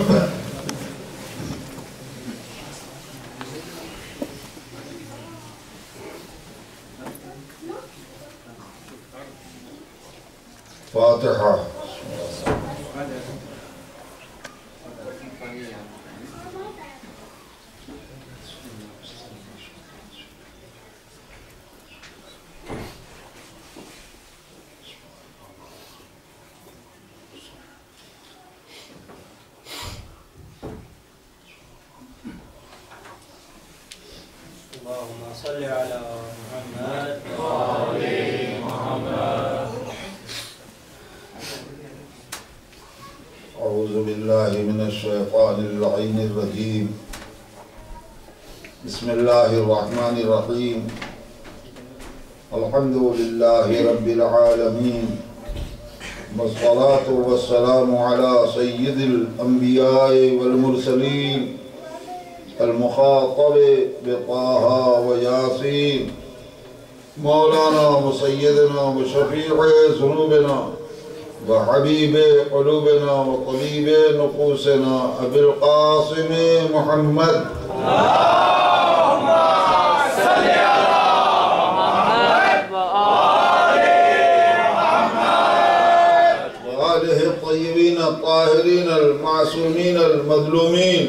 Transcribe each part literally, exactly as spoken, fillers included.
تفضل. فاتحة. اللهم صل على محمد وعلى محمد. أعوذ بالله من الشيطان اللعين الرجيم. بسم الله الرحمن الرحيم. الحمد لله رب العالمين، والصلاة والسلام على سيد الأنبياء والمرسلين، المخاطب بطه وياسين، مولانا وسيدنا وشفيع ذنوبنا وحبيب قلوبنا وطبيب نفوسنا أبي القاسم محمد. اللهم صل على محمد وآل محمد وآله الطيبين الطاهرين المعصومين المظلومين،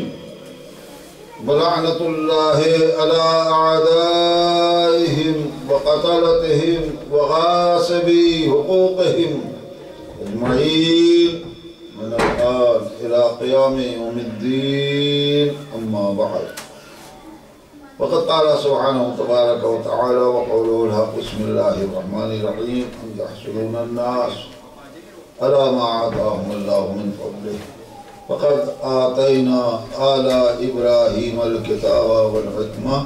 ولعنة الله على أعدائهم وقتلتهم وغاصبي حقوقهم أجمعين من الآن إلى قيام يوم الدين. أما بعد، وقد قال سبحانه تبارك وتعالى: وقوله الحق بسم الله الرحمن الرحيم أم يحسدون الناس على ما أعطاهم الله من فضله فقد آتينا آل إبراهيم الكتاب والحكمة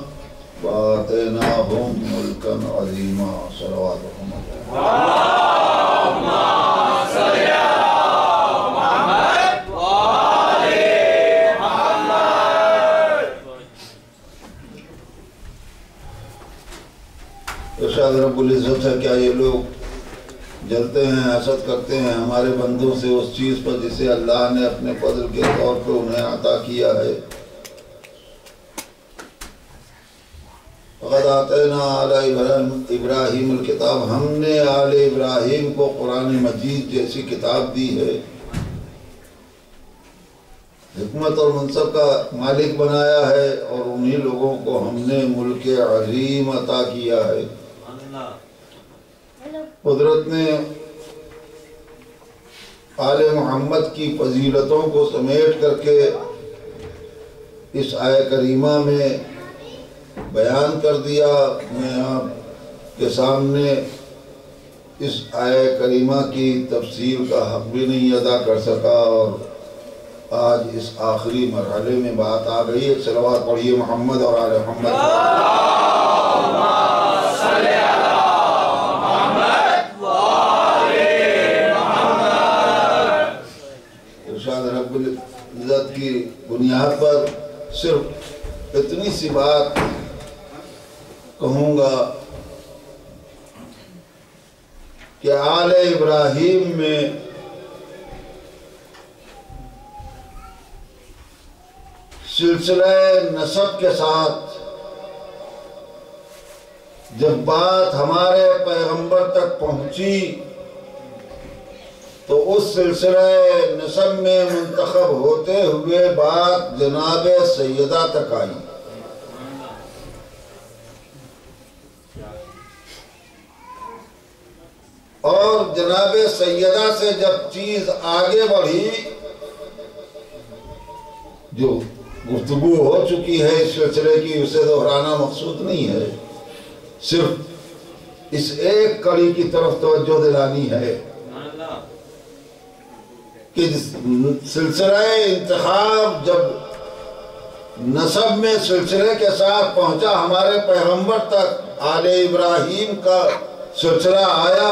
وآتيناهم ملكا عظيما. صلواتكم اللهم صل على محمد وآل محمد. ارشاد رب العزت ہے: کیا یہ لوگ جلتے ہیں، حسد کرتے ہیں ہمارے بندوں سے اس چیز پر جسے اللہ نے اپنے فضل کے طور پر انہیں عطا کیا ہے؟ فقد آتینا آلِ ابراہیم الکتاب، ہم نے آلِ ابراہیم کو قرآن مجید جیسی کتاب دی ہے، حکمت اور منصب کا مالک بنایا ہے، اور انہی لوگوں کو ہم نے ملک عظیم عطا کیا ہے. قدرت نے آل محمد کی فضیلتوں کو سمیٹ کر کے اس آیہ کریمہ میں بیان کر دیا. میں آپ کے سامنے اس آیہ کریمہ کی تفصیل کا حق بھی نہیں ادا کر سکا، اور آج اس آخری مرحلے میں بات آ گئی ہے. صلوات پڑھیے محمد اور آل محمد. عزت کی بنیاد پر صرف اتنی سی بات کہوں گا کہ آل ابراہیم میں سلسلہ نسب کے ساتھ جب بات ہمارے پیغمبر تک پہنچی تو اس سلسلہ نسب میں منتخب ہوتے ہوئے بات جناب سیدہ تک آئی. اور جناب سیدہ سے جب چیز آگے بڑھی، جو گفتگو ہو چکی ہے اس سلسلے کی، اسے دہرانا مقصود نہیں ہے، صرف اس ایک کڑی کی طرف توجہ دلانی ہے کہ سلسلہ انتخاب جب نسب میں سلسلے کے ساتھ پہنچا ہمارے پیغمبر تک، آل ابراہیم کا سلسلہ آیا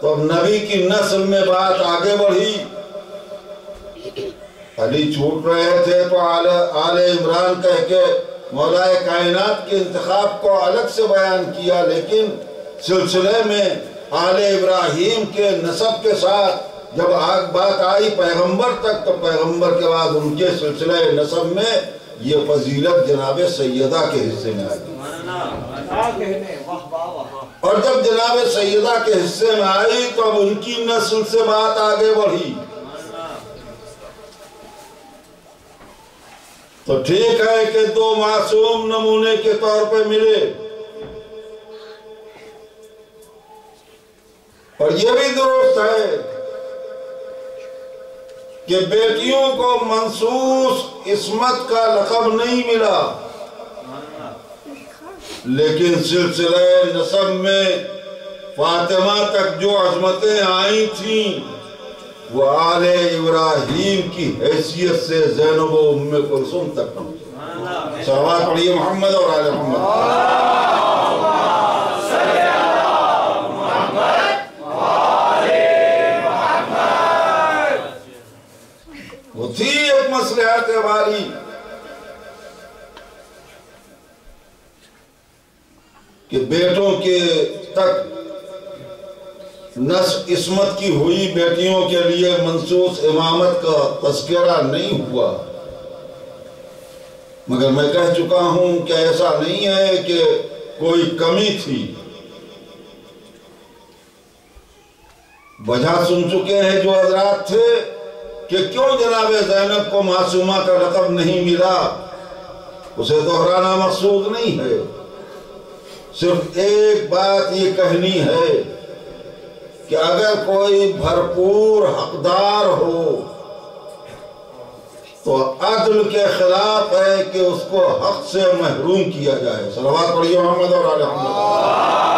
تو اب نبی کی نسل میں بات آگے بڑھی. علی چھوٹ رہے تھے تو آل عمران کہہ کے مولا کائنات کے انتخاب کو الگ سے بیان کیا، لیکن سلسلے میں آل ابراہیم کے نسب کے ساتھ जब आग बात आई पैगंबर तक तो पैगंबर के बाद उनके सिलसिले नसब में ये फजीलत जनाब सैयदा के हिस्से में आई और जब जनाब सैयदा के हिस्से में आई तो अब उनकी नस्ल से बात आगे बढ़ी। तो ठीक है कि दो मासूम नमूने के तौर पे मिले और ये भी दुरुस्त है कि बेटियों को मंसूस इस्मत का लक़ब नहीं मिला लेकिन सिलसिला नसब में फातिमा तक जो अजमतें आई थीं वो आले इब्राहिम की हैसियत से ज़ैनब व उम्मे कुलसूम तक पहुँची। सलावत पढ़िए मोहम्मद और आले मोहम्मद। थी एक मसलहत वाली कि बेटों के तक नस्ब इस्मत की हुई बेटियों के लिए मंसूस इमामत का तस्करा नहीं हुआ, मगर मैं कह चुका हूं कि ऐसा नहीं है कि कोई कमी थी। वजह सुन चुके हैं जो हजरात थे कि क्यों जनाब ज़ैनब को मासूमा का लक़ब नहीं मिला, उसे दोहराना मकसूद नहीं है। सिर्फ एक बात ये कहनी है कि अगर कोई भरपूर हकदार हो तो अदल के खिलाफ है कि उसको हक से महरूम किया जाए। सलावत पढ़िए मोहम्मद और आले मोहम्मद।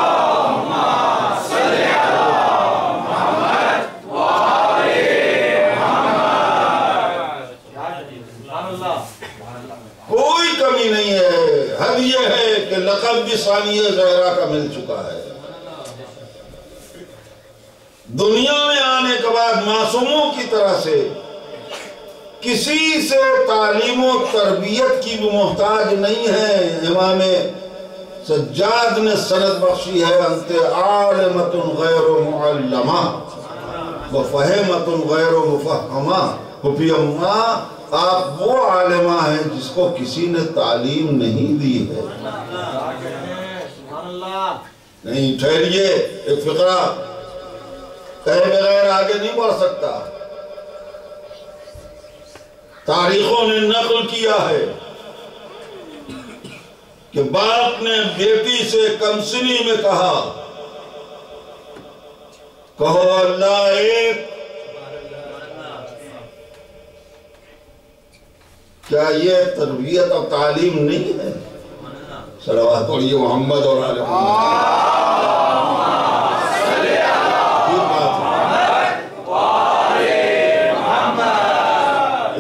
नहीं है, हद यह है कि लक़ब भी सानिया ज़हरा का मिल चुका है। दुनिया में आने के बाद मासूमों की तरह से किसी से तालीम और तरबियत की भी मोहताज नहीं है। इमाम सज्जाद ने सनद बख्शी है अंत आलिमतुन गैर मुअल्लमा व फहमतुन गैर मुफहमा हुफियमा। आप वो आलिमा हैं जिसको किसी ने तालीम नहीं दी है। नहीं ठहरिए, एक फिक्रा कहे बगैर आगे नहीं बढ़ सकता। तारीखों ने नकल किया है कि बाप ने बेटी से कमसिनी में कहा, कहो अल्लाह एक। क्या ये तरबियत और तालीम नहीं है? सलावत पढ़िए मोहम्मद और आले मोहम्मद।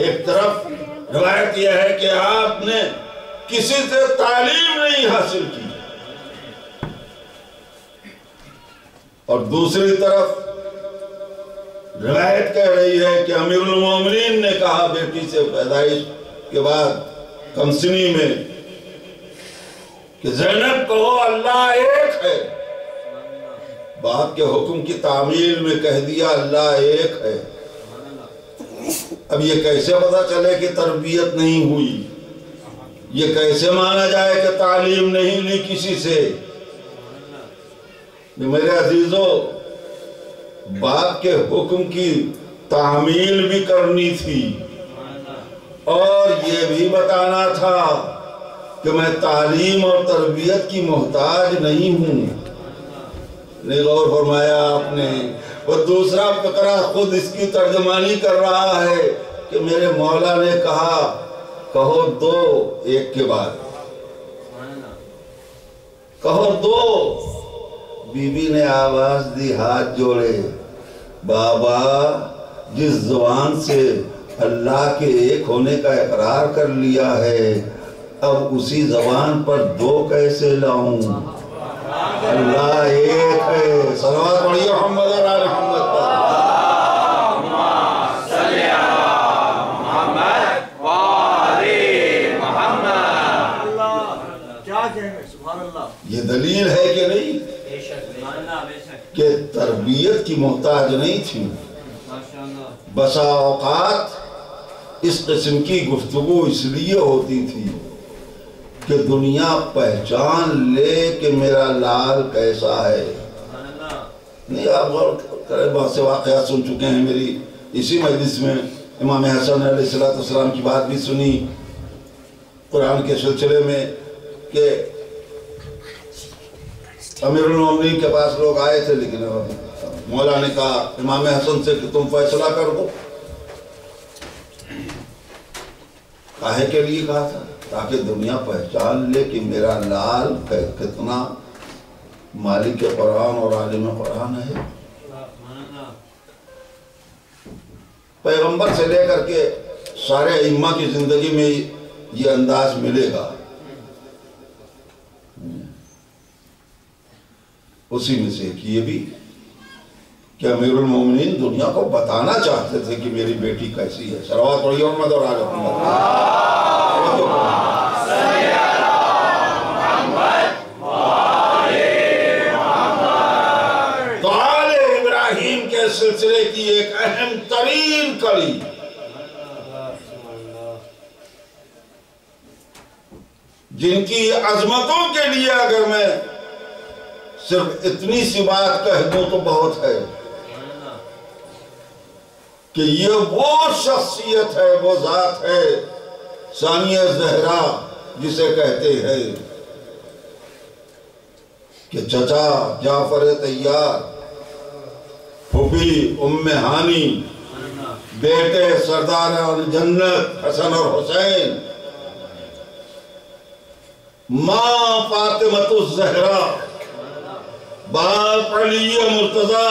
एक तरफ रिवायत यह है कि आपने किसी से तालीम नहीं हासिल की और दूसरी तरफ रिवायत कह रही है कि अमीरुल मोमिनीन ने कहा बेटी से पैदाइश के बाद कमसिनी में कि ज़ैनब कहो अल्लाह एक है। बाप के हुक्म की तामील में कह दिया अल्लाह एक है। अब ये कैसे पता चले कि तरबियत नहीं हुई? ये कैसे माना जाए कि तालीम नहीं ली किसी से? मेरे अजीजों, बाप के हुक्म की तामील भी करनी थी और ये भी बताना था कि मैं तालीम और तरबियत की मोहताज नहीं हूँ। ने गौर फरमाया आपने? और दूसरा फकरा खुद इसकी तर्जमानी कर रहा है कि मेरे मौला ने कहा, कहो दो एक के बाद, कहो दो। बीबी ने आवाज दी, हाथ जोड़े, बाबा जिस जुबान से अल्लाह के एक होने का इकरार कर लिया है, अब उसी जबान पर दो कैसे लाऊं? अल्लाह एक है। सलावत पढ़िए मोहम्मद और आले मोहम्मद पर। अल्लाहुम्मा सल्ली अला मुहम्मद व आले मुहम्मद। क्या कहेंगे? सुभान अल्लाह। ये दलील है कि नहीं कि तरबियत की मोहताज नहीं थी। بسا اوقات इस किस्म की गुफ्तगू इसलिए होती थी कि दुनिया पहचान ले कि मेरा लाल कैसा है। नहीं आप बहुत से वाकयात सुन चुके हैं। मेरी इसी मजलिस में इमाम हसन अलैहिस्सलाम की बात भी सुनी कुरान के सिलसिले में कि अमीरुल मोमिनीन के पास लोग आए थे, लेकिन मौला ने कहा इमाम हसन से कि तुम फैसला कर दो। काहे के लिए कहा था? ताकि दुनिया पहचान ले कि मेरा लाल कितना मालिक के कुरान और आलिम कुरान है। पैगंबर से लेकर के सारे इम्मा की जिंदगी में ये अंदाज मिलेगा। उसी में से ये भी कि अमीरुल मोमिनीन दुनिया को बताना चाहते थे कि मेरी बेटी कैसी है। सलवात पढ़िए उम्मद और आले मोहम्मद। तो आले इब्राहिम के सिलसिले की एक अहम तरीन कड़ी जिनकी अजमतों के लिए अगर मैं सिर्फ इतनी सी बात कह दो तो बहुत है कि ये वो शख्सियत है, वो जात है सानिया ज़हरा जिसे कहते हैं कि चचा जाफर तैयार, फूफी उम्मे हानी, बेटे सरदार जन्नत हसन और हुसैन, माँ फातिमा ज़हरा, बाप अली मुर्तजा,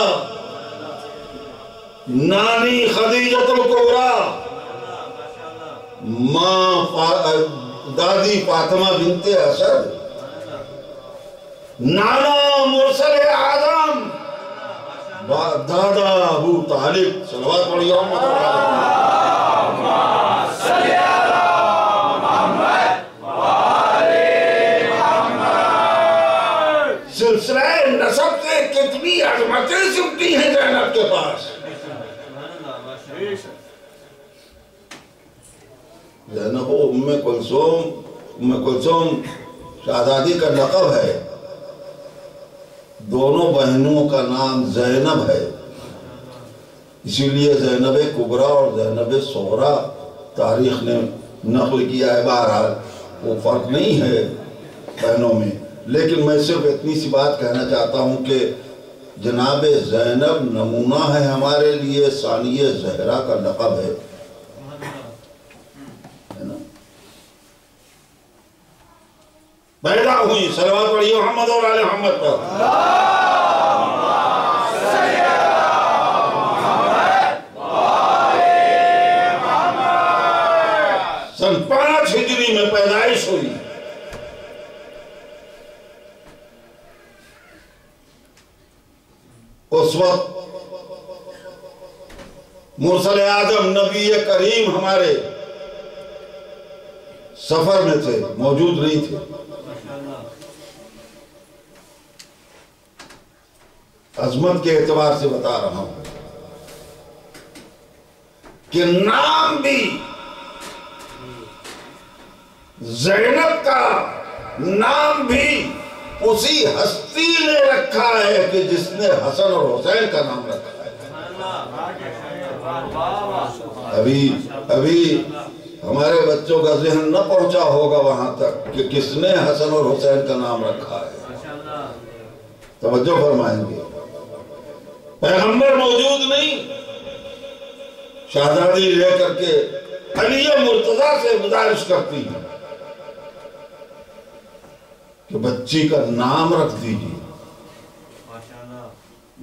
नानी खदीजतुल कुबरा, माँ दादी फातिमा बिनते असद, नाना मुरसल आजम, दादा अबू तालिब। सल्लल्लाहु अलैहि वसल्लम नसब से कितनी अजमतें सुनती हैं जैनब के पास। जैनब उम्मे कुलसूम, उम्मे कुलसूम शहजादी का लक़ब है। दोनों बहनों का नाम जैनब है, इसीलिए जैनब कुबरा और जैनब सोहरा तारीख ने नक़ल किया है। बहरहाल वो फर्क नहीं है बहनों में, लेकिन मैं सिर्फ इतनी सी बात कहना चाहता हूँ कि जनाब ज़ैनब नमूना है हमारे लिए, सानिया ज़हरा का लक़ब है, है ना? पैदा हुई, सलावत पढ़िए मोहम्मद और आले मोहम्मद पर। सन पाँच हिजरी में पैदाइश हुई। उस वक्त मुरसल आजम नबी करीम हमारे सफर में थे, मौजूद नहीं थे। अजमत के एतबार से बता रहा हूं कि नाम भी ज़ैनब का, नाम भी उसी हस्ती ने रखा है कि जिसने हसन और हुसैन का नाम रखा है। अभी अभी हमारे बच्चों का ज़हन न पहुंचा होगा वहां तक कि किसने हसन और हुसैन का नाम रखा है। तवज्जो फरमाएंगे, पैगंबर मौजूद नहीं, शहजादी लेकर के अली मुर्तजा से गुजारिश करती है कि बच्ची का नाम रख दीजिए।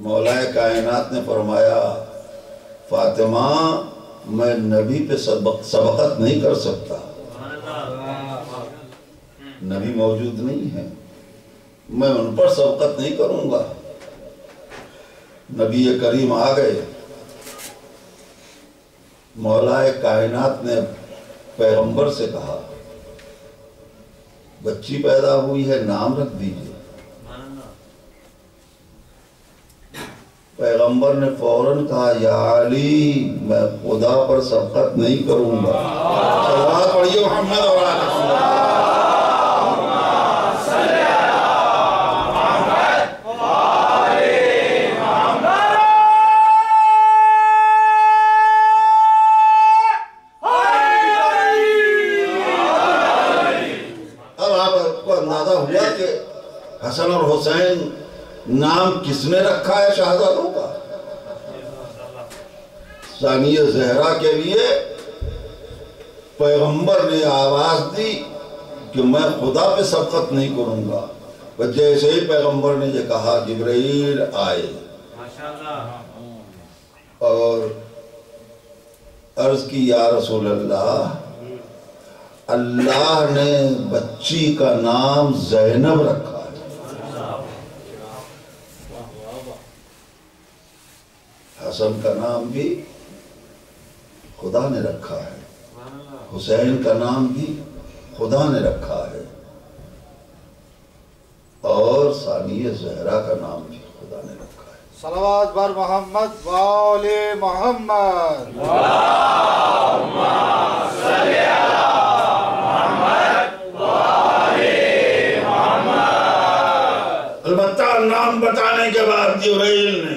मौलाए कायनात ने फरमाया, फातिमा मैं नबी पे सबक सबकत नहीं कर सकता, नबी मौजूद नहीं है, मैं उन पर सबकत नहीं करूंगा। नबी करीम आ गए, मौलाए कायनात ने पैगंबर से कहा बच्ची पैदा हुई है, नाम रख दीजिए। پیغمبر نے فوراً کہا یا علی میں خدا پر سبقت نہیں کروں گا. صلوات پڑھیے محمد و علی رسول اللہ. حسن اور حسین نام کس نے رکھا ہے شہزادوں کا؟ ثانیہ زہرا کے لیے پیغمبر نے آواز دی کہ میں خدا پہ سبقت نہیں کروں گا. جیسے ہی پیغمبر نے یہ کہا جبرائیل آئے اور عرض کی یا رسول اللہ اللہ نے بچی کا نام زینب رکھا. حسن کا نام بھی خدا نے رکھا ہے, حسین کا نام بھی خدا نے رکھا ہے اور ثانیہ زہرا کا نام بھی خدا نے رکھا ہے. صلوات بر محمد و آل محمد. اللہم صلی علی محمد و آل محمد. البتہ نام بتانے کے بعد جبرائیل نے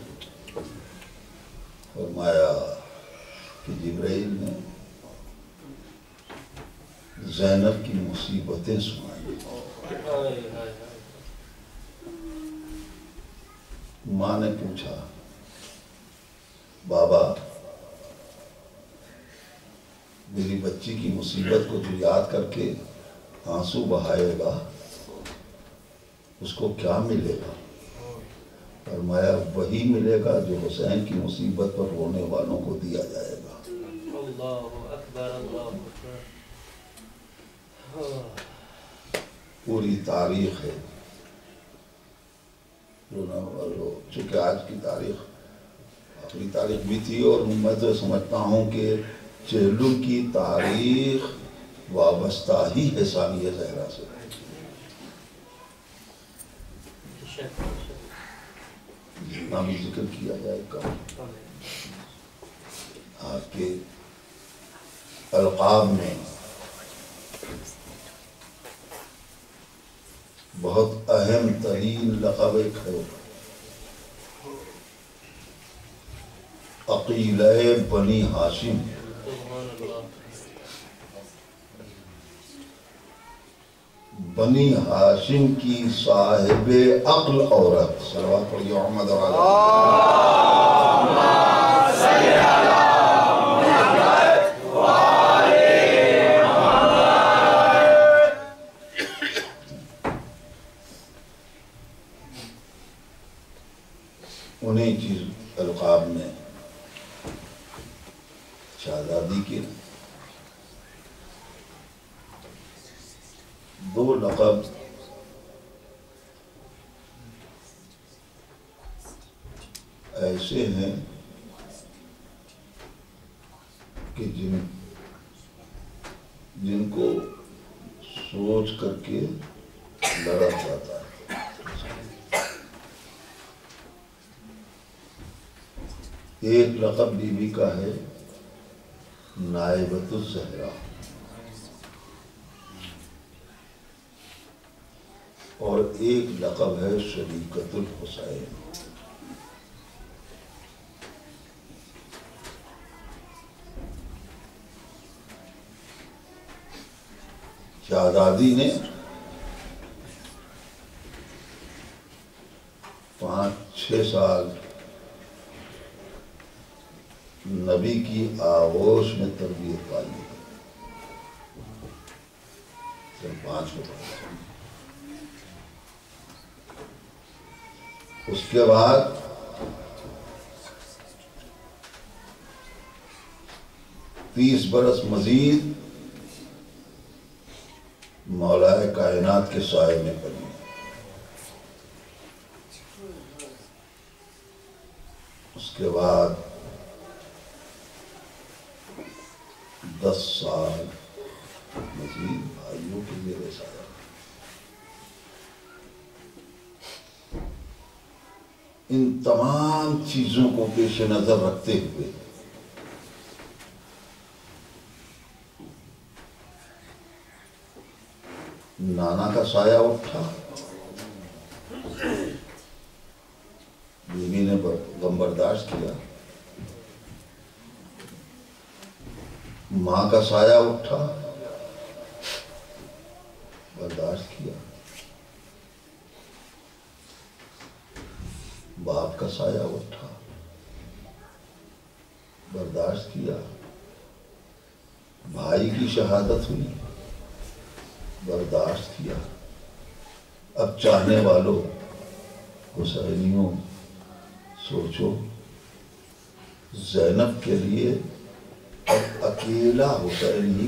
فرمایا کہ جبرائیل نے زینب کی مصیبتیں سنائیں. ماں نے پوچھا بابا میری بچی کی مصیبت کو جو یاد کر کے آنسو بہائے گا اس کو کیا ملے گا؟ فرمایا وہی ملے گا جو حسین کی مصیبت پر رونے والوں کو دیا جائے گا. اللہ اکبر, اللہ اکبر. پوری تاریخ ہے چونکہ آج کی تاریخ آخری تاریخ بھی تھی اور میں تو سمجھتا ہوں کہ چہلم کی تاریخ وابستہ ہی ہے ثانیہ زہرا سے. جتنا بھی ذکر کیا جائے گا آپ کے القاب میں بہت اہم ترین لقب ہے عقیلہ بنی ہاشم. بنی ہاشم کی صاحب عقل عورت. صلوات پڑھیے محمد و علی. اللہم صلی علی محمد و آل محمد. انہیں چیز القاب میں شہزادی کے دو لقب ایسے ہیں کہ جن جن کو سوچ کر کے لڑا جاتا ہے. ایک لقب بیوی کا ہے نائبۃ الزہرا اور ایک لقب ہے شریکت الحسین. شہزادی نے پانچ چھ سال نبی کی آغوش میں تربیت پائی. صرف پانچ کو پڑھا. اس کے بعد تیس برس مزید مولائے کائنات کے سائے میں پڑی. اس کے بعد دس سال مزید بھائیوں کے لیے رسالہ. ان تمام چیزوں کو پیش نظر رکھتے ہوئے نانا کا سایہ اٹھا. بیوی نے غم برداشت کیا. ماں کا سایہ اٹھا، برداشت کیا. باپ کا سایہ اٹھا، برداشت کیا. بھائی کی شہادت ہوئی، برداشت کیا. اب چاہنے والوں کو سہیلیوں سوچو، زینب کے لیے اب اکیلا حسین ہی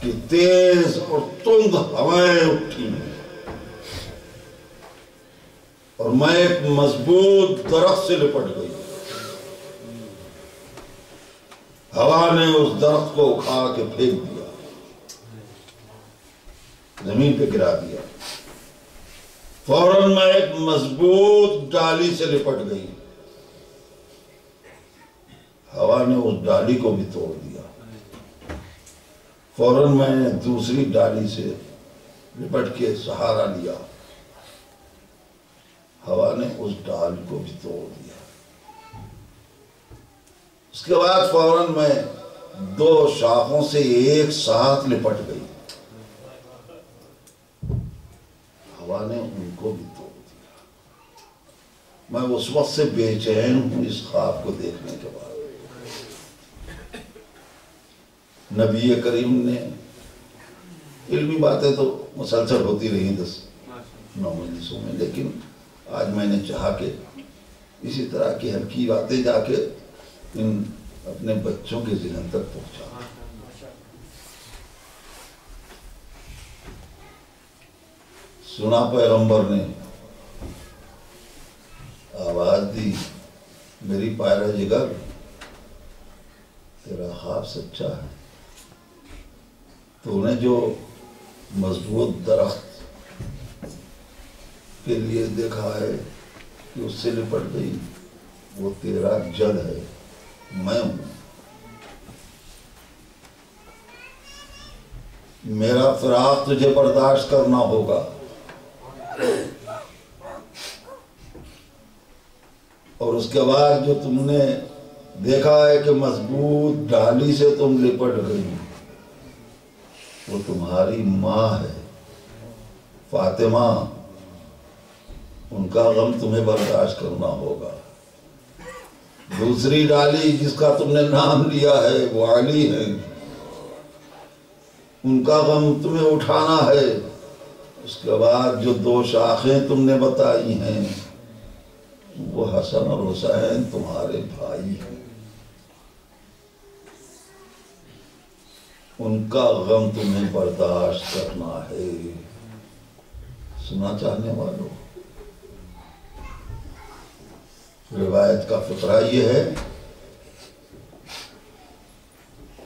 کہ تیز اور تند ہوائیں اٹھی اور میں ایک مضبوط درخت سے لپٹ گئی. ہوا نے اس درخت کو اکھاڑ کے پھینک دیا، زمین پہ گرا دیا. فوراً میں ایک مضبوط ڈالی سے لپٹ گئی، ہوا نے اس ڈالی کو بھی توڑ دیا. فوراً میں دوسری ڈالی سے لپٹ کے سہارا لیا، ہوا نے اس ڈالی کو بھی توڑ دیا. اس کے بعد فوراً میں دو شاخوں سے ایک ساتھ لپٹ گئی، ہوا نے ان کو بھی توڑ دیا. میں اس وقت سے بے چین ہوں اس خواب کو دیکھنے کے بعد. نبی کریم نے علمی باتیں تو مسلسل ہوتی رہی دس نو مجلسوں میں، لیکن آج میں نے چاہا کہ اسی طرح کی ہلکی باتیں جا کے ان اپنے بچوں کے ذہن تک پہنچا. سنا پیغمبر نے، آواز دی، میری پیارے جگر تیرا خواب سچا ہے. تو نے جو مضبوط درخت کے لیے دیکھا ہے کہ اس سے لپٹ گئی، وہ تیرا جد ہے، میں ہوں. میرا فراق تجھے برداشت کرنا ہوگا اور اس کے بعد جو تم نے دیکھا ہے کہ مضبوط ڈالی سے تم لپٹ گئی، وہ تمہاری ماں ہے فاطمہ، ان کا غم تمہیں برداشت کرنا ہوگا. دوسری ڈالی جس کا تم نے نام لیا ہے وہ علی ہے، ان کا غم تمہیں اٹھانا ہے. اس کے بعد جو دو شاخیں تم نے بتائی ہیں وہ حسن اور حسین تمہارے بھائی ہیں، ان کا غم تمہیں برداشت کرنا ہے. سنا چاہنے والوں، روایت کا فقرہ یہ ہے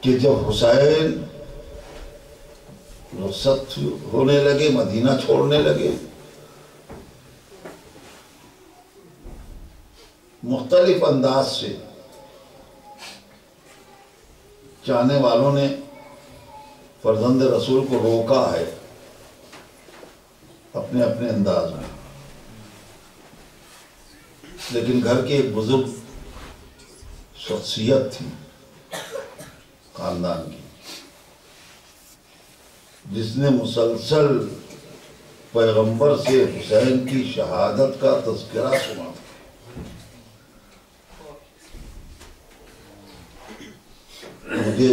کہ جب حسین رخصت ہونے لگے، مدینہ چھوڑنے لگے، مختلف انداز سے چاہنے والوں نے فرزند رسول کو روکا ہے اپنے اپنے انداز میں. لیکن گھر کے ایک بزرگ شخصیت تھی، خاندان کی، جس نے مسلسل پیغمبر سے حسین کی شہادت کا تذکرہ سنا تھا. مجھے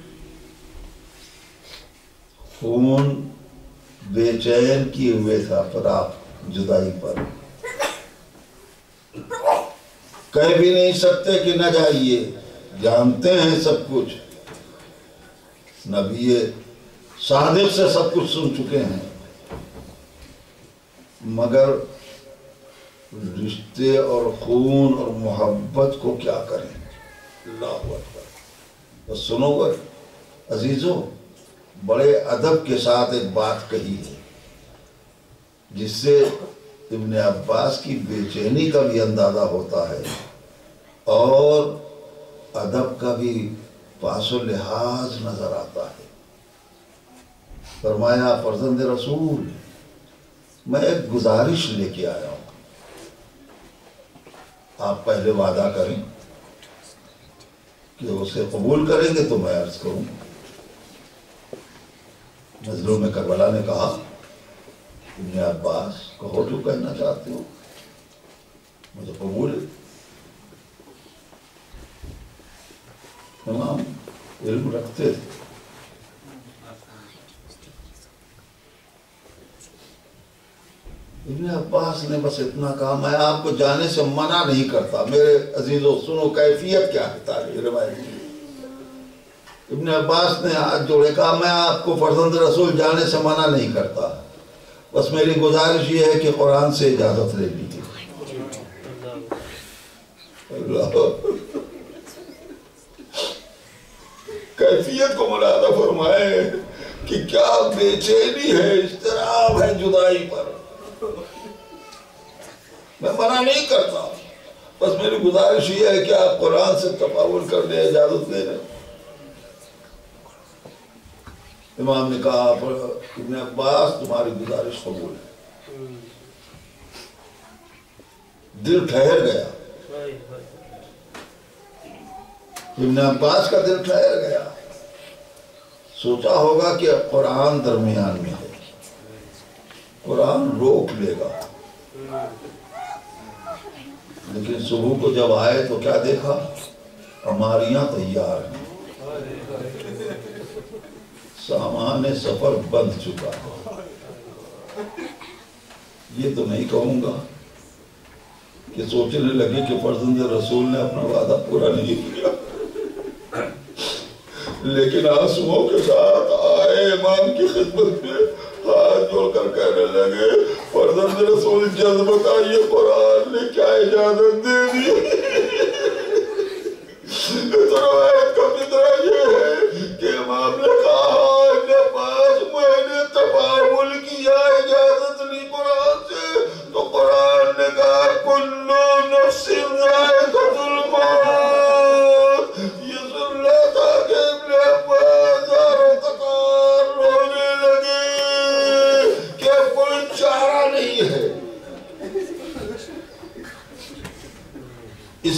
خون بے چین کیے ہوئے تھا فراق جدائی پر، کہہ بھی نہیں سکتے کہ نہ جائیے، جانتے ہیں سب کچھ، نبی صادق سے سب کچھ سن چکے ہیں، مگر رشتے اور خون اور محبت کو کیا کریں. اللہ اکبر. بس سنو گے عزیزوں، بڑے ادب کے ساتھ ایک بات کہی ہے جس سے ابن عباس کی بے چینی کا بھی اندازہ ہوتا ہے اور ادب کا بھی پاس و لحاظ نظر آتا ہے. فرمایا فرزند رسول، میں ایک گزارش لے کے آیا ہوں، آپ پہلے وعدہ کریں کہ اسے قبول کریں گے تو میں عرض کروں. مظلوم کربلا نے کہا ابن عباس کہو جو کہنا چاہتے ہو، مجھے قبول ہے، تمام علم رکھتے تھے. ابن عباس نے بس اتنا کہا، میں آپ کو جانے سے منع نہیں کرتا، میرے عزیزوں سنو کیفیت کیا ہے تاریخ روایت کی. ابن عباس نے آج جوڑے کہا، میں آپ کو فرزند رسول جانے سے منع نہیں کرتا، بس میری گزارش یہ ہے کہ قرآن سے اجازت لے لیجیے. کیفیت کو ملاحظہ فرمائے کہ کیا بے چینی ہے، اضطراب ہے جدائی پر. میں منع نہیں کرتا، بس میری گزارش یہ ہے کہ آپ قرآن سے تفاول کر لیں، اجازت لے لیں. امام نے کہا ابن عباس تمہاری گزارش قبول ہے. دل ٹھہر گیا، ابن عباس کا دل ٹھہر گیا، سوچا ہوگا کہ قرآن درمیان میں ہے، قرآن روک لے گا. لیکن صبح کو جب آئے تو کیا دیکھا، ہماریاں تیار ہیں، سامان سفر بند چکا. یہ تو نہیں کہوں گا کہ سوچنے لگے کہ فرزند رسول نے اپنا وعدہ پورا نہیں کیا، لیکن آنسوؤں کے ساتھ آئے امام کی خدمت میں ہاتھ جوڑ کر کہنے لگے، فرزند رسول جذب کا یہ قرآن نے کیا اجازت دے دی. تو روایت کا فطرہ یہ ہے کہ امام نے کہا تفاول کیا اجازت لی قرآن سے، تو قرآن نے کہا کل نفس ذائقۃ الموت. یہ سن رہا تھا کہ ابن عباس زاروں قطار رونے لگے کہ کوئی چارہ نہیں ہے. اس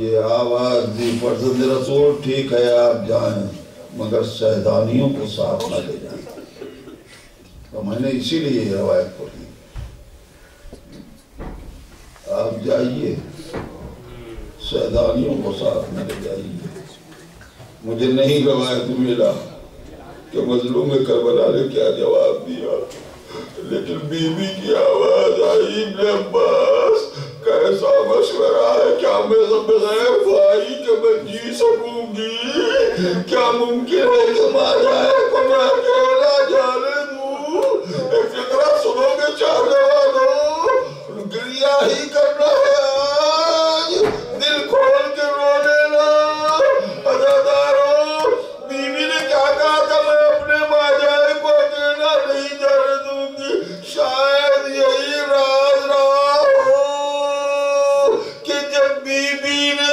یہ آواز دی فرزند رسول ٹھیک ہے آپ جائیں، مگر شیطانیوں کو ساتھ نہ لے جائیں. تو میں نے اسی لیے یہ روایت پڑھی، آپ جائیے شیطانیوں کو ساتھ نہ لے جائیے. مجھے نہیں روایت ملا کہ مظلوم کربلا نے کیا جواب دیا، لیکن بیوی کی آواز آئی ابن عباس کیسا مشورہ ہے، کیا میں بغیر فائی کے میں جی سکوں گی، کیا ممکن ہے کہ ماجائے کو میں اکیلا جانے دوں؟ ایک فکرہ سنو گے چاہنے والوں، گریہ ہی کرنا ہے آج، دل کھول کے رونے لا عزاداروں، بیوی نے کیا کہا تھا میں اپنے ماجائے کو اکیلا نہیں جانے دوں گی، شاید یہی راز رہا ہو کہ جب بیوی نے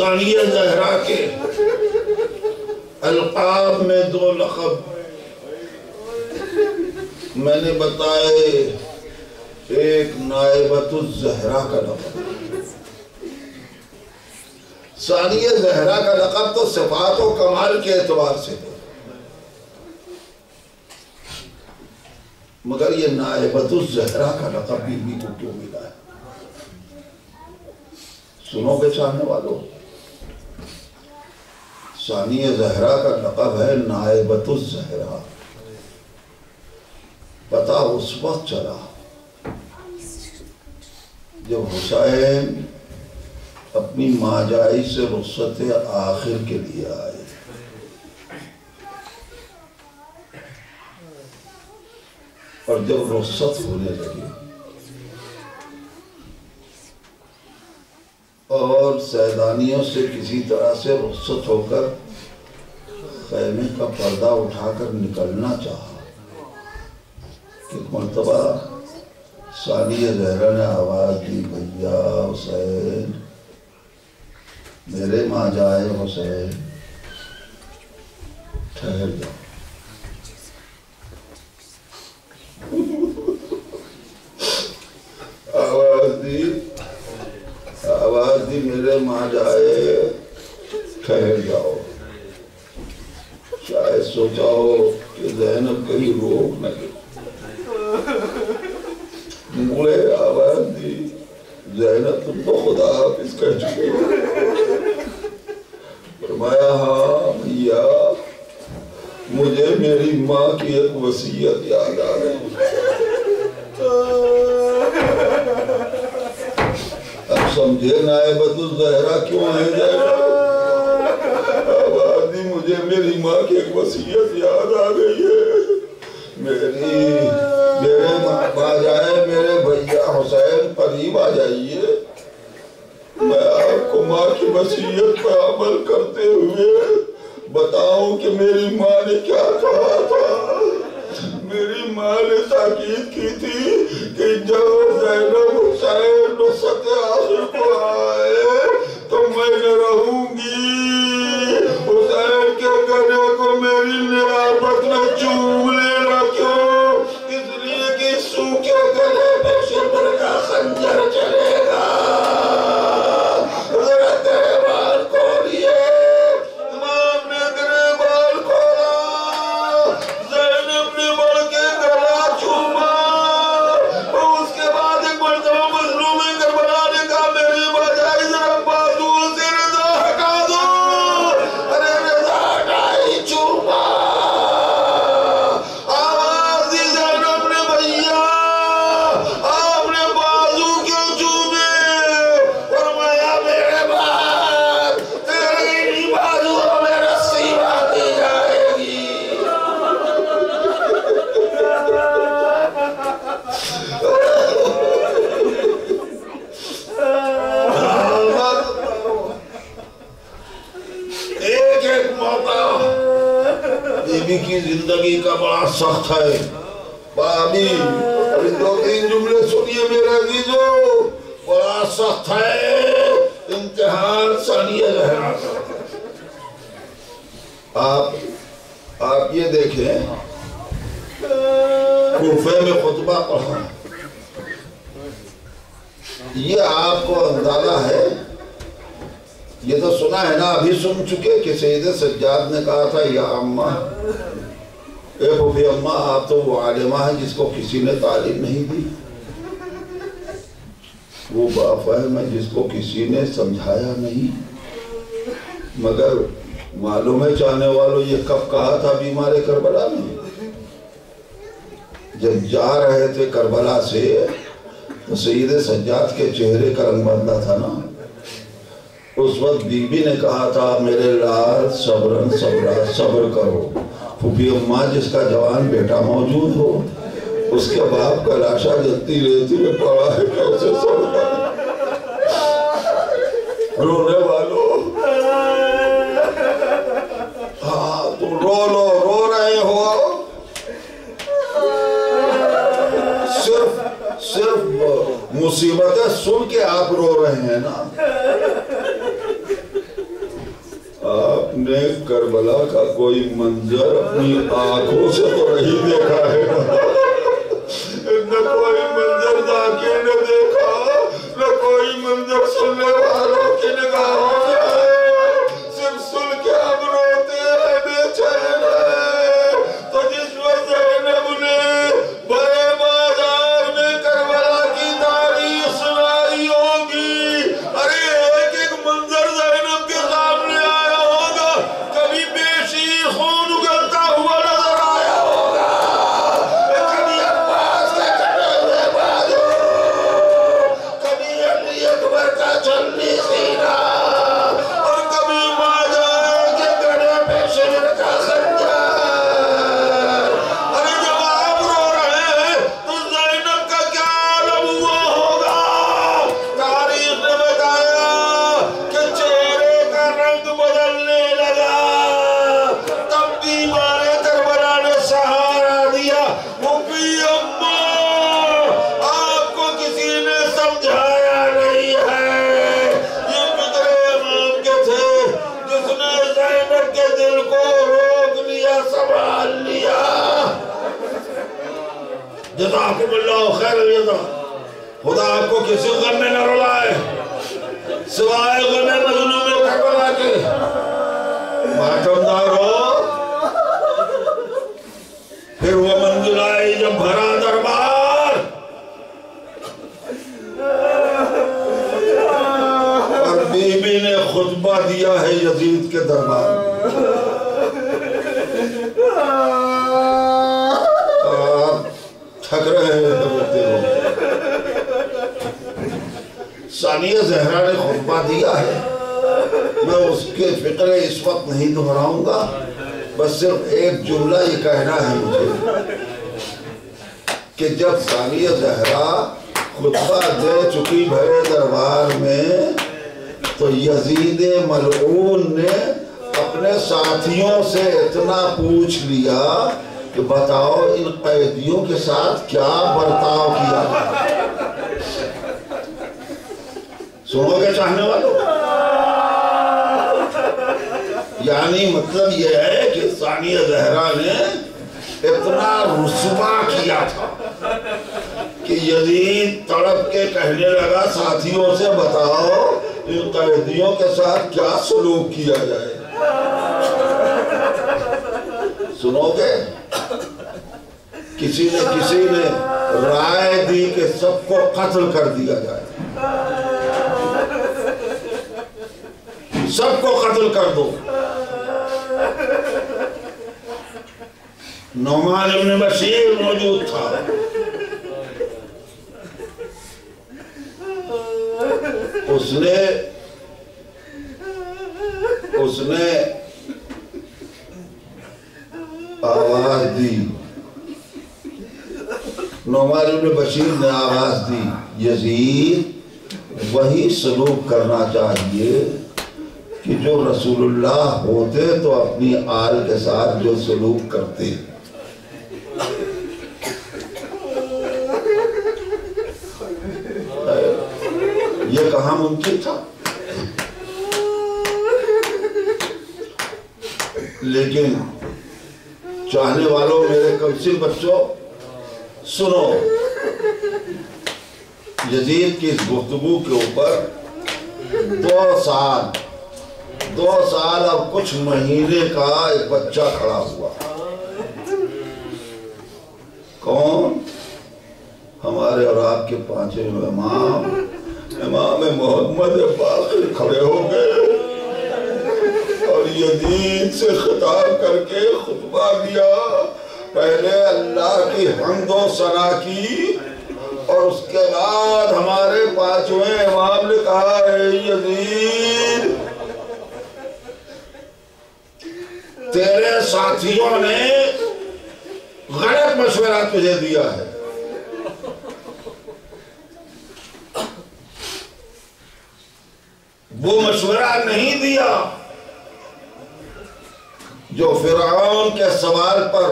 ثانیہ زہرا کے القاب میں دو لقب میں نے بتائے، ایک نائبۃ الزہرا کا لقب، ثانیہ زہرا کا لقب تو صفات و کمال کے اعتبار سے ہے، مگر یہ نائبۃ الزہرا کا لقب بیوی کو کیوں ملا ہے؟ سنو گے چاہنے والوں، ثانیہ زہرا کا لقب ہے نائبۃ الزہرا، پتہ اس وقت چلا جب حسین اپنی ماجائی سے رخصت آخر کے لیے آئے، اور جب رخصت ہونے لگے اور سیدانیوں سے کسی طرح سے رخصت ہو کر خیمے کا پردہ اٹھا کر نکلنا چاہا کہ مرتبہ ثانیہ زہرا نے آواز دی، بھیا حسین، میرے ماجائے حسین، ٹھہر جاؤ، آواز دی آواز دی میرے ماجائے ٹھہر جاؤ، شاید سوچا ہو کہ زینب کہیں روک نہ دے، مولے آواز دی، زینب تم تو خدا حافظ کر چکے ہو، فرمایا ہاں بھیا مجھے میری ماں کی ایک وصیت یاد آ رہی، اب سمجھے نائبۃ الزہرا کیوں ہے جائے، آواز دی مجھے میری ماں کی ایک وصیت یاد آ گئی ہے، میری میرے ماں جائے میرے بھیا حسین قریب آ جائیے، میں آپ کو ماں کی وصیت پر عمل کرتے ہوئے بتاؤں کہ میری ماں نے کیا کہا تھا، میری ماں نے تاکید کی تھی کہ جب زینب حسین رخصت آخر کو آئے تو میں نہ رہوں گی، حسین کے گلے کو میری نیابت میں چوم لینا کیوں، اس لیے کہ سوکھے گلے میں شبر کا خنجر چلے گا، ذرا تیرے بال کھولیے، امام نے تیرے بال کھولا، زینب نے بڑھ کے گلا چوما، ایک ایک موقع زندگی کی زندگی کا بڑا سخت ہے بامی ابھی دو تین جملے سنیے میرے عزیزو بڑا سخت ہے امتحان ثانیہ ہے آپ آپ یہ دیکھیں کوفے میں خطبہ پڑھا یہ آپ کو اندازہ ہے یہ تو سنا ہے نا ابھی سن چکے کہ سیدہ سجاد نے کہا تھا یا امّا اے پھوپھی امّا آپ تو وہ عالمہ ہیں جس کو کسی نے تعلیم نہیں دی وہ بافہم ہے جس کو کسی نے سمجھایا نہیں مگر معلوم ہے چاہنے والوں یہ کب کہا تھا بیمار کربلا میں جب جا رہے تھے کربلا سے تو سیدہ سجاد کے چہرے کا رنگ بدلا تھا نا اس وقت بی بی نے کہا تھا میرے لال صبرن صبرا صبر کرو پھوپھی امّا جس کا جوان بیٹا موجود ہو اس کے باپ کا لاشا جلتی رہتی میں پڑا ہے کہ اسے صبر رونے والو ہاں تو رو لو رو رہے ہو صرف صرف مصیبتیں سن کے آپ رو رہے ہیں نا آپ نے کربلا کا کوئی منظر اپنی آنکھوں سے تو نہیں دیکھا ہے نہ کوئی منظر ذاکر نے دیکھا نہ کوئی منظر سننے والوں کی نگاہوں سے ہے صرف سن کے ہم روتے ہیں بے چین ہے تو جس وجہ زینب نے بڑے بازار میں کربلا کی تاریخ سنائی ہوگی ارے ایک ایک منظر زینب کے سامنے جزاکم اللہ خیر الجزا خدا آپ کو کسی غم میں نہ رلائے سوائے غم مظلوم کربلا کے ماتمدارو پھر وہ منزل آئی جب بھرا دربار اور بی بی نے خطبہ دیا ہے یزید کے دربار تھک رہے ہیں بولتے ہو ثانیہ زہرہ نے خطبہ دیا ہے میں اس کے فقرے اس وقت نہیں دہراؤں گا بس صرف ایک جملہ یہ کہنا ہے مجھے کہ جب ثانیہ زہرہ خطبہ دے چکی بھرے دربار میں تو یزید ملعون نے اپنے ساتھیوں سے اتنا پوچھ لیا کہ بتاؤ ان قیدیوں کے ساتھ کیا برتاؤ کیا سنو گے چاہنے والوں یعنی مطلب یہ ہے کہ ثانیہ زہرہ نے اتنا رسوا کیا تھا کہ یزید تڑپ کے کہنے لگا ساتھیوں سے بتاؤ ان قیدیوں کے ساتھ کیا سلوک کیا جائے سنو گے کسی نے کسی نے رائے دی کہ سب کو قتل کر دیا جائے سب کو قتل کر دو نعمان ابن بشیر موجود تھا اس نے اس نے آواز دی نعمان ابن بشیر نے آواز دی یزید وہی سلوک کرنا چاہیے کہ جو رسول اللہ ہوتے تو اپنی آل کے ساتھ جو سلوک کرتے یہ کہاں ممکن تھا؟ لیکن چاہنے والوں میرے کمسن بچوں سنو، یزید کی اس گفتگو کے اوپر دو سال دو سال اور کچھ مہینے کا ایک بچہ کھڑا ہوا۔ کون؟ ہمارے اور آپ کے پانچے امام امام محمد باقر کھڑے ہو گئے اور یزید سے خطاب کر کے خطبہ دیا۔ پہلے اللہ کی حمد و ثنا کی اور اس کے بعد ہمارے پانچویں امام نے کہا ہے یزید تیرے ساتھیوں نے غلط مشورہ تجھے دیا ہے۔ وہ مشورہ نہیں دیا جو فرعون کے سوال پر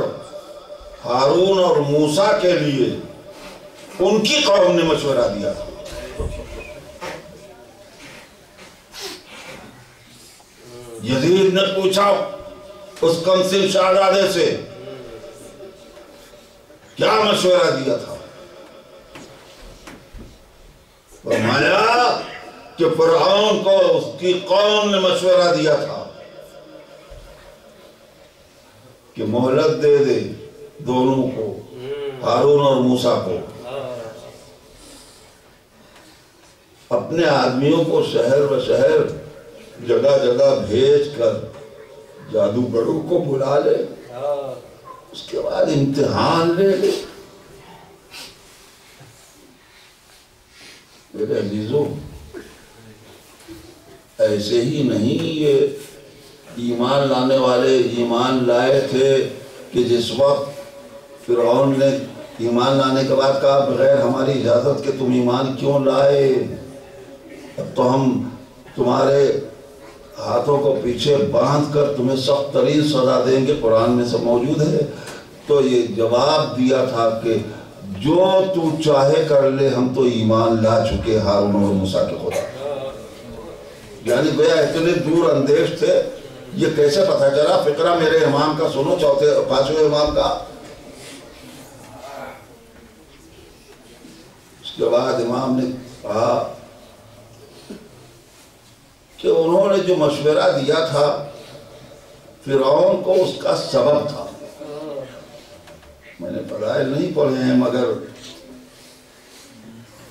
ہارون اور موسیٰ کے لیے ان کی قوم نے مشورہ دیا۔ یزید نے پوچھا اس کمسن شہزادے سے کیا مشورہ دیا تھا؟ فرمایا کہ فرعون کو اس کی قوم نے مشورہ دیا تھا کہ مہلت دے دے دونوں کو، ہارون اور موسیٰ کو، اپنے آدمیوں کو شہر و شہر جگہ جگہ بھیج کر جادوگروں کو بلا لے، اس کے بعد امتحان لے لے۔ میرے عزیزوں، ایسے ہی نہیں یہ ایمان لانے والے ایمان لائے تھے کہ جس وقت فرعون نے ایمان لانے کے بعد کہا بغیر ہماری اجازت کہ تم ایمان کیوں لائے، اب تو ہم تمہارے ہاتھوں کو پیچھے باندھ کر تمہیں سخت ترین سزا دیں گے، قرآن میں سب موجود ہے۔ تو یہ جواب دیا تھا کہ جو تو چاہے کر لے، ہم تو ایمان لا چکے ہارون اور موسیٰ کے خدا۔ یعنی گویا اتنے دور اندیش تھے۔ یہ کیسے پتہ چلا؟ فقرہ میرے امام کا سنو، چوتھے پانچویں امام کا۔ اس کے بعد امام نے کہا کہ انہوں نے جو مشورہ دیا تھا فرعون کو اس کا سبب تھا۔ میں نے فضائل نہیں پڑھے ہیں مگر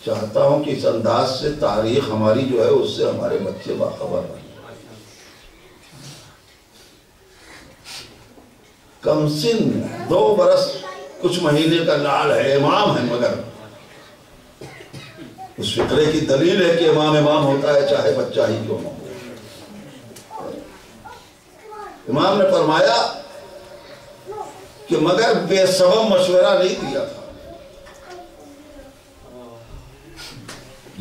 چاہتا ہوں کہ اس انداز سے تاریخ ہماری جو ہے اس سے ہمارے بچے باخبر رہیں۔ کم سن دو برس کچھ مہینے کا لال ہے، امام ہے، مگر اس فقرے کی دلیل ہے کہ امام امام ہوتا ہے چاہے بچہ ہی کیوں نہ ہو۔ امام نے فرمایا کہ مگر بے سبب مشورہ نہیں دیا تھا۔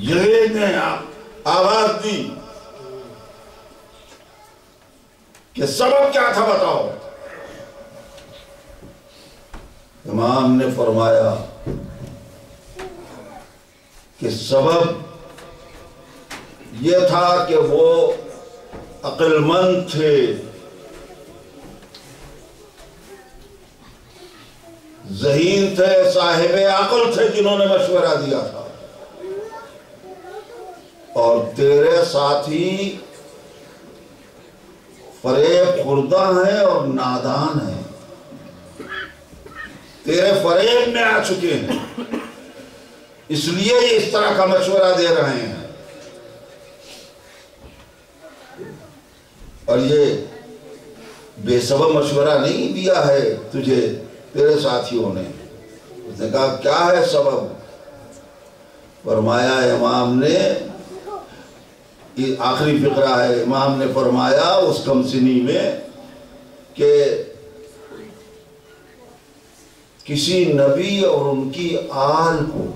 یزید نے آواز دی کہ سبب کیا تھا بتاؤ۔ امام نے فرمایا کہ سبب یہ تھا کہ وہ عقل مند تھے، ذہین تھے، صاحب عقل تھے جنہوں نے مشورہ دیا تھا، اور تیرے ساتھی فریب خوردہ ہیں اور نادان ہیں، تیرے فریب میں آ چکے ہیں، اس لیے یہ اس طرح کا مشورہ دے رہے ہیں۔ اور یہ بے سبب مشورہ نہیں دیا ہے تجھے تیرے ساتھیوں نے۔ اس نے کہا کیا ہے سبب؟ فرمایا امام نے، یہ آخری فقرہ ہے، امام نے فرمایا اس کمسنی میں کہ کسی نبی اور ان کی آل کو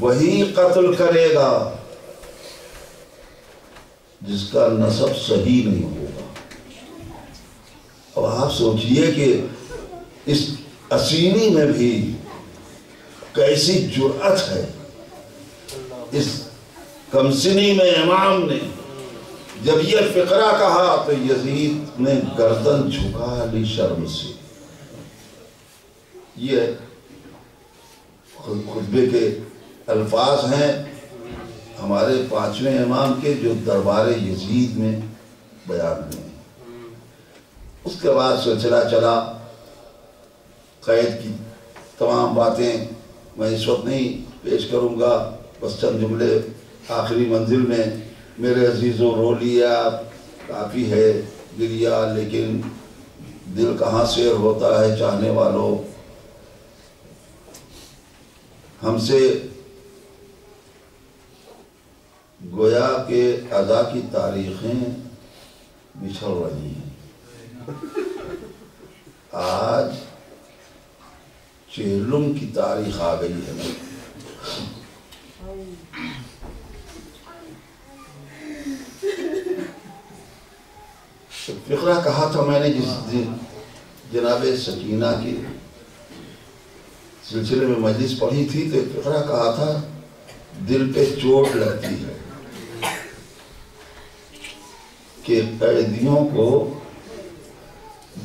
وہی قتل کرے گا جس کا نسب صحیح نہیں ہوگا. اب آپ سوچئے کہ اس اسینی میں بھی کیسی جرأت ہے. اس کمسنی میں امام نے جب یہ فقرہ کہا تو یزید نے گردن جھکا لی شرم سے. یہ خطبے کے الفاظ ہیں ہمارے پانچویں امام کے جو دربار یزید میں بیان ہوئے ہیں. اس کے بعد سلسلہ چلا قید کی تمام باتیں میں اس وقت نہیں پیش کروں گا. بس چند جملے آخری منزل میں. میرے عزیزوں رو لیا کافی ہے گریا لیکن دل کہاں سیر ہوتا ہے چاہنے والوں. ہم سے گویا کہ ادا کی تاریخیں بچھڑ رہی ہیں. آج چہلم کی تاریخ آ گئی ہے. فقرہ کہا تھا میں نے جس دن جناب سکینہ کے سلسلے میں مجلس پڑھی تھی تو فقرہ کہا تھا دل پہ چوٹ لگتی ہے کہ قیدیوں کو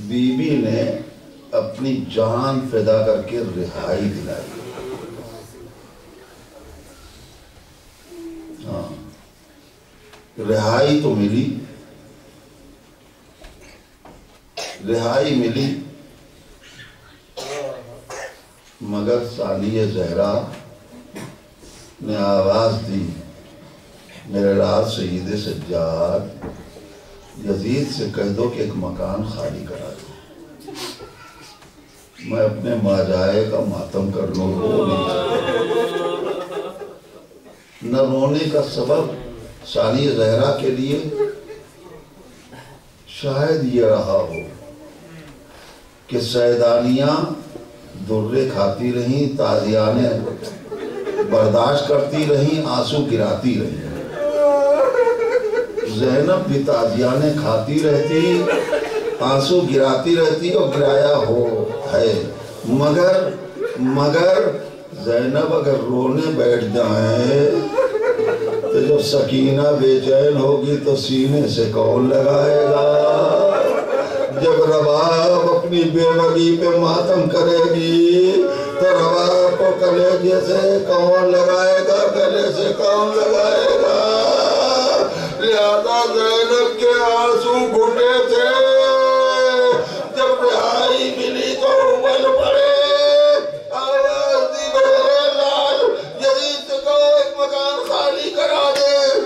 بی بی نے اپنی جان فدا کر کے رہائی دلائی. رہائی تو ملی رہائی ملی مگر ثانیہ زہرا نے آواز دی میرے راز سید سجاد یزید سے کہہ دو کہ ایک مکان خالی کرا دو میں اپنے ماجائے کا ماتم کر لوں. رو نہیں چاہتا نہ رونے کا سبب ثانیہ زہرا کے لیے شاید یہ رہا ہو کہ سیدانیاں درے کھاتی رہیں تازیانے برداشت کرتی رہیں آنسو گراتی رہیں. زینب بھی تازیانے کھاتی رہتی آنسو گراتی رہتی اور گرایا ہو ہے مگر مگر زینب اگر رونے بیٹھ جائیں تو جب سکینہ بے چین ہوگی تو سینے سے کون لگائے گا. جب رباب اپنی بیوگی پہ ماتم کرے گی تو رباب کو کلیجے سے کون لگائے گا کلے سے کون لگائے گا. لہذا زینب کے آنسو گھٹے تھے جب رہائی ملی تو رومل پڑے. آواز دی بڑھے لال یزید کو ایک مکان خالی کرا دے.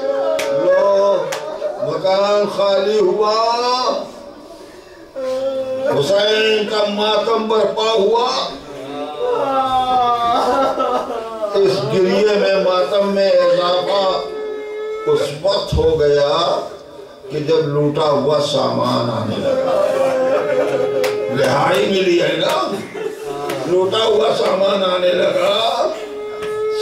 لو مکان خالی ہوا حسین کا ماتم برپا ہوا. اس گریے میں ماتم میں اضافہ اس وقت ہو گیا کہ جب لوٹا ہوا سامان آنے لگا. رہائی ملی ہے نا لوٹا ہوا سامان آنے لگا.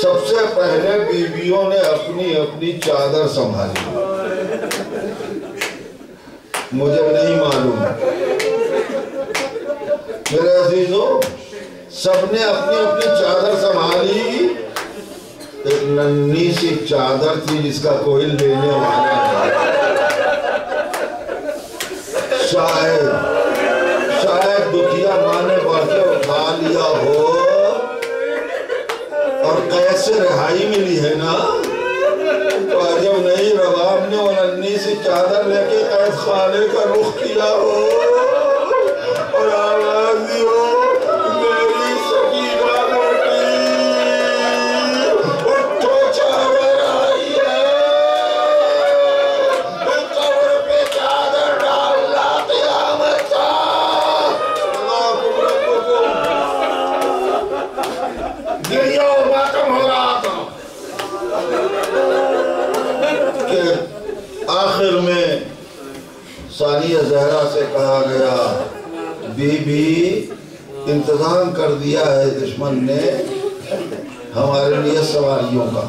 سب سے پہلے بیویوں نے اپنی اپنی چادر سنبھالی. مجھے نہیں معلوم میرے عزیزوں سب نے اپنی اپنی چادر سنبھالی. ایک ننھی سی چادر تھی جس کا کوئی لینے والا نہیں. شاید شاید دکھیا ماں نے بڑھتے اٹھا لیا ہو اور کیسے رہائی ملی ہے نا تو عجب نہیں رباب نے وہ ننھی سی چادر لے کے قید خانے کا رخ کیا ہو. آخر میں ثانیہ زہرا سے کہا گیا بی بی انتظام کر دیا ہے دشمن نے ہمارے لیے سواریوں کا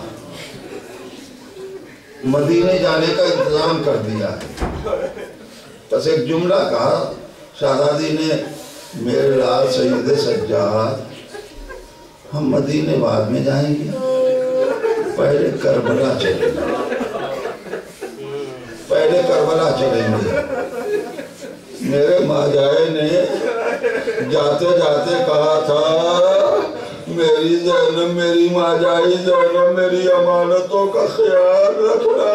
مدینے جانے کا انتظام کر دیا ہے۔ پس ایک جملہ کہا شہزادی نے، میرے لال سید سجاد ہم مدینے بعد میں جائیں گے، پہلے کربلا چلیں گے، پہلے کربلا چلیں گے۔ میرے ماجائے نے جاتے جاتے کہا تھا، میری زینب میری ماجائی زینب میری امانتوں کا خیال رکھنا،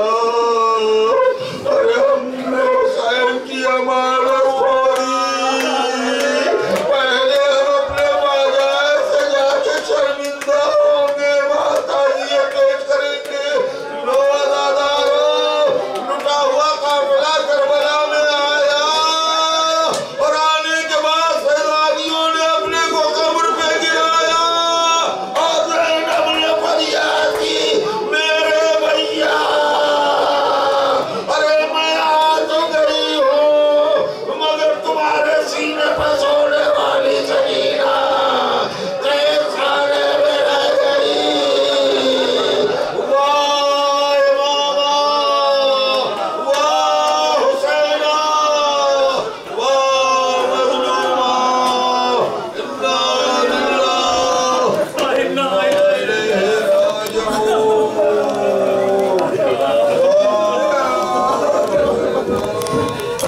ارے ہم نے حسین کی امانت خوری، پہلے ہم اپنے ماجائی سے جا کے شرمندہ ہوں گے، وہاں تعزیہ پیش کریں گے، لو آزادارو لٹا ہوا قافلہ کربلا میں آیا اور آنے کے بعد سیلابیوں نے اپنے کو قبر پہ گرایا۔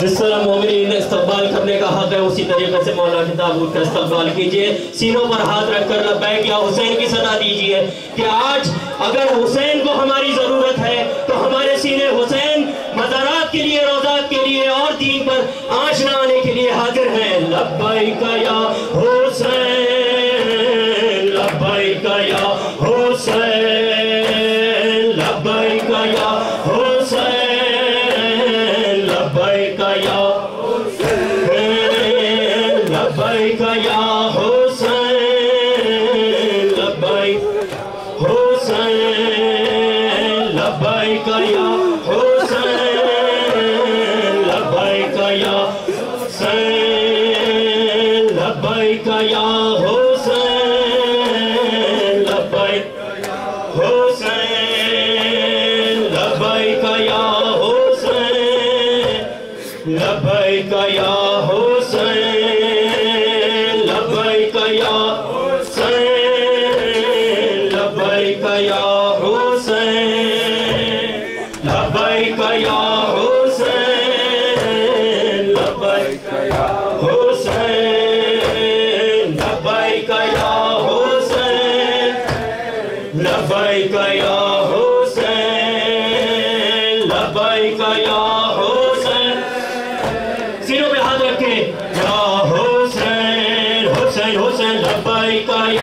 جس طرح مومنین استقبال کرنے کا حق ہے، اسی طریقے سے مولا کے تابوت کا استقبال کیجئے، سینوں پر ہاتھ رکھ کر لبیک یا حسین کی صدا دیجئے کہ آج اگر حسین کو ہماری ضرورت ہے تو ہمارے سینے حسین مزارات کے لیے، روزات کے لیے اور دین پر آنچ نہ آنے کے لیے حاضر ہیں۔ لبیک یا حسین، لبیک یا حسین، لبیک یا حسین، لبیک یا حسین، لبیک یا حسین، لبیک حسین، لبیک یا حسین، لبیک یا حسین، لبیک یا حسین، لبیک یا حسین، لبیک یا حسین، لبیک یا حسین، لبیک یا حسین، لبیک یا حسین، لبیک یا حسین، لبیک یا حسین، لبیک یا حسین، لبیک یا حسین، لبیک یا حسین۔ حسین حسین حسین لبیک۔